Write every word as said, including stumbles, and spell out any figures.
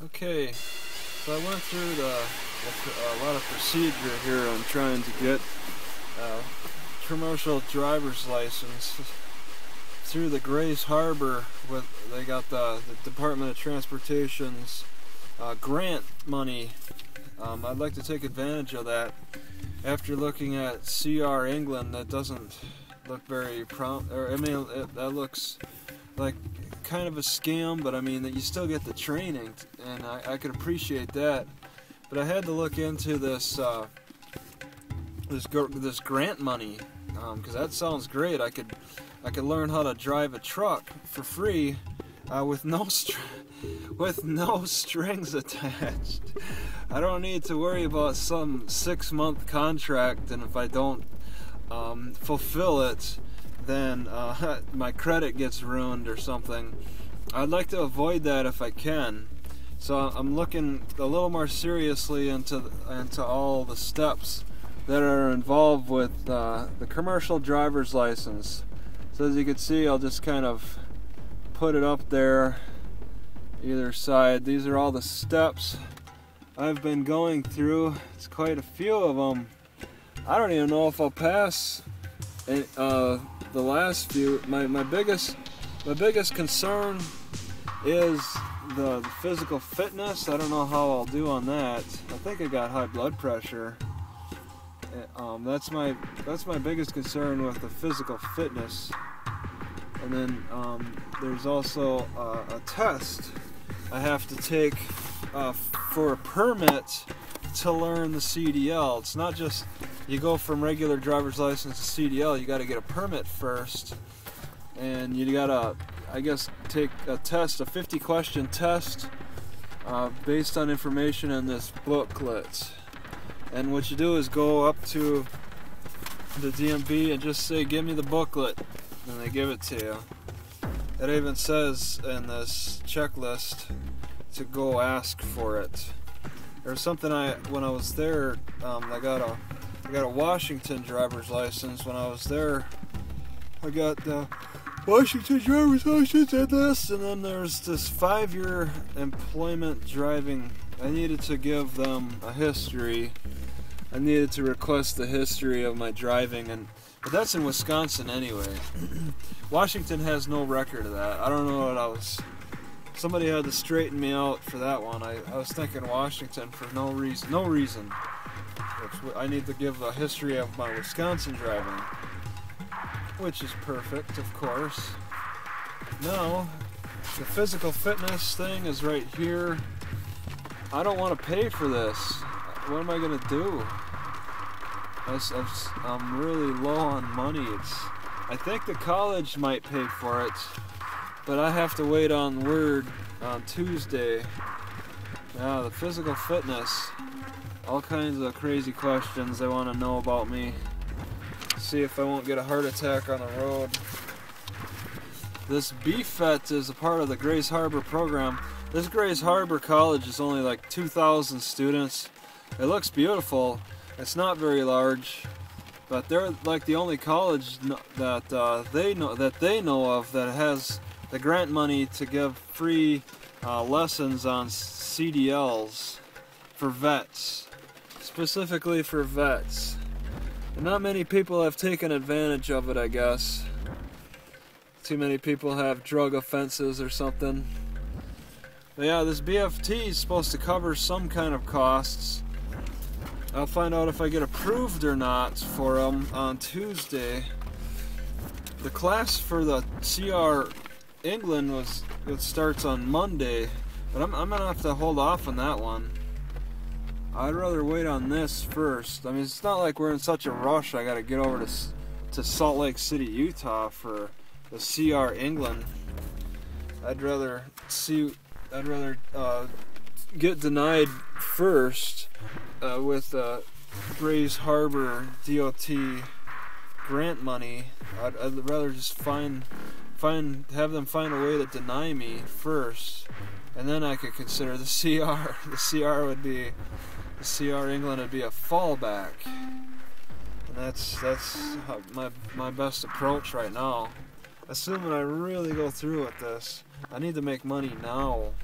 Okay, so I went through the, a, a lot of procedure here on trying to get a commercial driver's license through the Grays Harbor. With they got the, the Department of Transportation's uh, grant money. Um, I'd like to take advantage of that. After looking at C R England, that doesn't look very prom. Or I mean, it, that looks like kind of a scam, but I mean that you still get the training, and I, I could appreciate that. But I had to look into this uh, this this grant money because um, that sounds great. I could I could learn how to drive a truck for free uh, with no str with no strings attached. I don't need to worry about some six-month contract, and if I don't um, fulfill it, then uh, my credit gets ruined or something. I'd like to avoid that if I can. So I'm looking a little more seriously into the, into all the steps that are involved with uh, the commercial driver's license. So as you can see, I'll just kind of put it up there, either side. These are all the steps I've been going through. It's quite a few of them. I don't even know if I'll pass uh, the last few. My, my biggest my biggest concern is the, the physical fitness. I don't know how I'll do on that. I think I got high blood pressure. Um, that's my that's my biggest concern with the physical fitness. And then um, there's also a, a test I have to take Uh, for a permit to learn the C D L. It's not just you go from regular driver's license to C D L. You got to get a permit first, and you got to, I guess, take a test, a fifty question test uh, based on information in this booklet. And what you do is go up to the D M V and just say, "Give me the booklet," and they give it to you. It even says in this checklist to go ask for it. There's something I when I was there um, I got a I got a Washington driver's license. When I was there I got the Washington driver's license and this, and then there's this five year employment driving. I needed to give them a history. I needed to request the history of my driving, and but that's in Wisconsin anyway. Washington has no record of that. I don't know what I was Somebody had to straighten me out for that one. I, I was thinking Washington for no reason. No reason. Which I need to give a history of my Wisconsin driving, which is perfect, of course. Now, the physical fitness thing is right here. I don't want to pay for this. What am I going to do? I, I'm really low on money. It's, I think the college might pay for it. But I have to wait on word on Tuesday. Now, the physical fitness, all kinds of crazy questions they want to know about me. See if I won't get a heart attack on the road. This B F E T is a part of the Grays Harbor program. This Grays Harbor College is only like two thousand students. It looks beautiful. It's not very large. But they're like the only college that uh, they know that they know of that has the grant money to give free uh, lessons on C D Ls for vets, specifically for vets. And not many people have taken advantage of it, I guess. Too many people have drug offenses or something. But yeah, this B F T is supposed to cover some kind of costs. I'll find out if I get approved or not for them on Tuesday. The class for the C R England was it starts on Monday, but I'm, I'm gonna have to hold off on that one. I'd rather wait on this first. I mean, it's not like we're in such a rush. I gotta get over to to Salt Lake City, Utah for the C R England. I'd rather see. I'd rather uh, get denied first uh, with uh, Grays Harbor D O T grant money. I'd, I'd rather just find. Find, have them find a way to deny me first, and then I could consider the C R. The C R would be, the C R England would be a fallback, and that's that's my my best approach right now. Assuming I really go through with this, I need to make money now.